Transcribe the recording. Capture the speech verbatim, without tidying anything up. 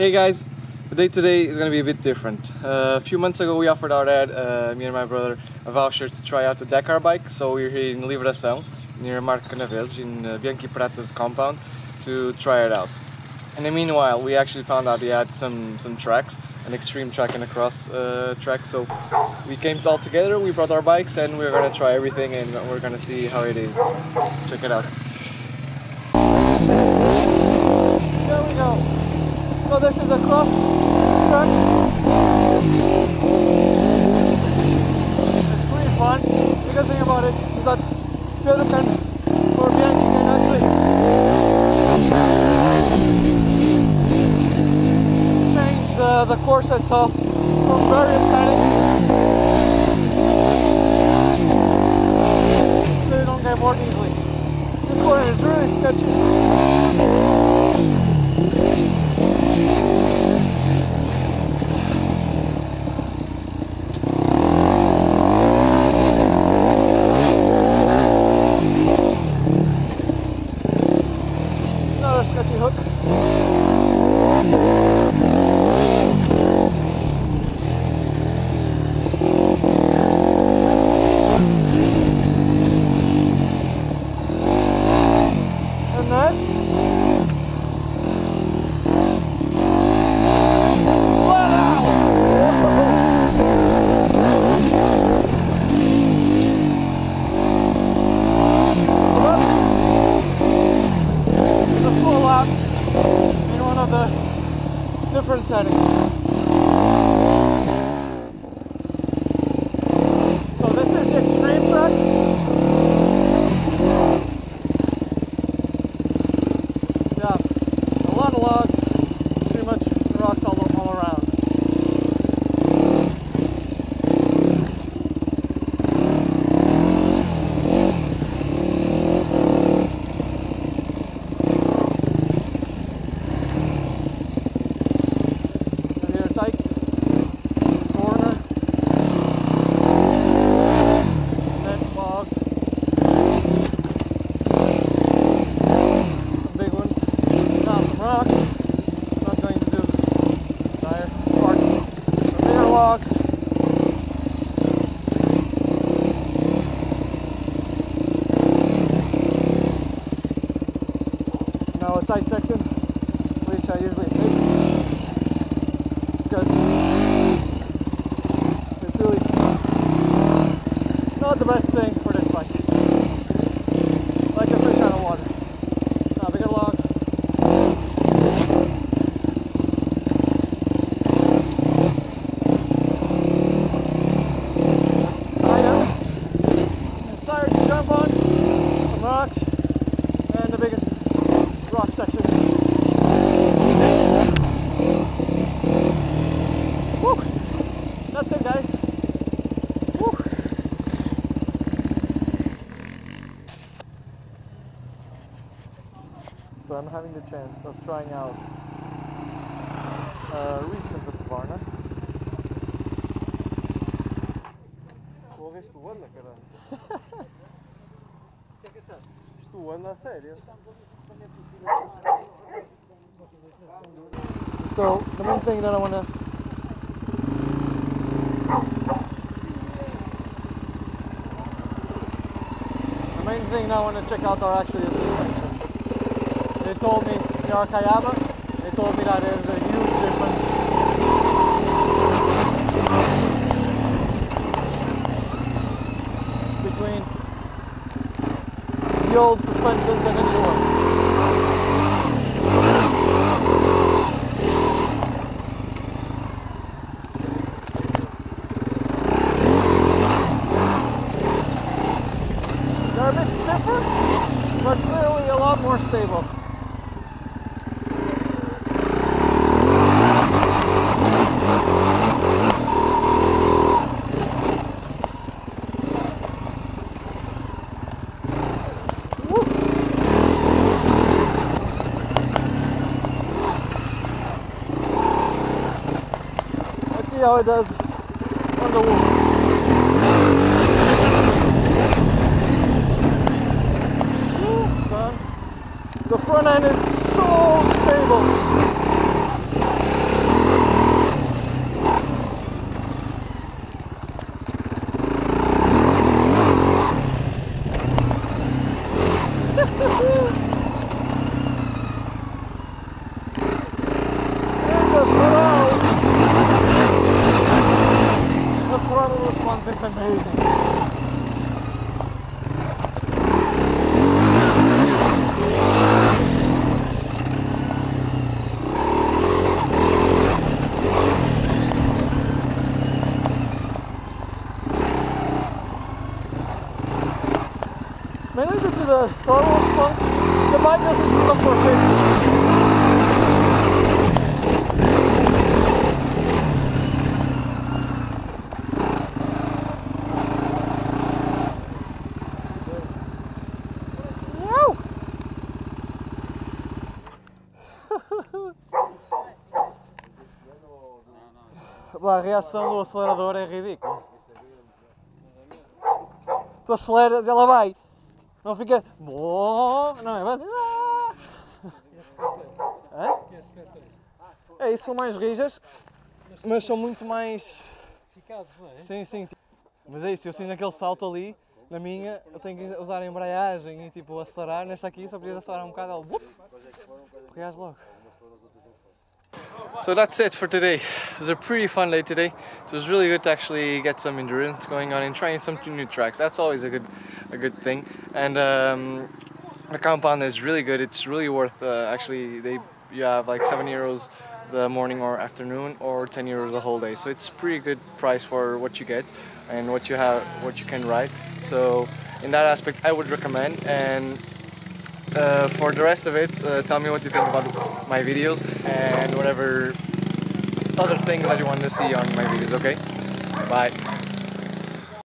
Hey guys, the day today is going to be a bit different. Uh, a few months ago we offered our dad, uh, me and my brother, a voucher to try out the Dakar bike. So we're here in Livração, near Marco Canaveses, in uh, Bianchi Prata's compound, to try it out. And in the meanwhile, we actually found out he had some, some tracks, an extreme track and a cross uh, track. So we came all together, we brought our bikes and we're going to try everything and we're going to see how it is. Check it out. There we go. So this is a cross track. It's pretty fun. The good thing about it is that Pedro can, or Bianchi can actually change the, the course itself from various settings so you don't get bored easily. This corner is really sketchy. Different settings. So this is the extreme track. Yeah, a lot of logs, pretty much rocks all, all around. Now a tight section, which I usually take, because it's really not the best thing for this bike. Like a fish out of water. Now we get along. That's it, guys. Woo. So I'm having the chance of trying out uh, recent Husqvarna. Corres tu anda, caralho. O que é que achas? Tu anda a sério? So the main thing that I want to The main thing now I want to check out are actually the suspension. They told me, they are Kayaba, they told me that there's a huge difference between the old suspensions and the new ones. But clearly a lot more stable. Woo. Let's see how it does on the wheel. The front end is so stable. those ones is amazing. Related to the Star Wars monks, the bike doesn't look for faces. A reação do acelerador é ridícula. Tu aceleras, ela vai. Não fica bom, não é? Mas, ah! É? É isso, são mais rijas, mas são muito mais. Sim, sim. Mas é isso, eu sinto aquele salto ali, na minha, eu tenho que usar a embreagem e tipo acelerar, nesta aqui só preciso acelerar um bocado, ela reage logo. So that's it for today. It was a pretty fun day today. So it was really good to actually get some endurance going on and trying some new tracks. That's always a good, a good thing. And um, the compound is really good. It's really worth. Uh, actually, they you have like seven euros the morning or afternoon, or ten euros the whole day. So it's pretty good price for what you get and what you have, what you can ride. So in that aspect, I would recommend. And Uh, for the rest of it, uh, tell me what you think about my videos and whatever other things that you want to see on my videos, okay? Bye!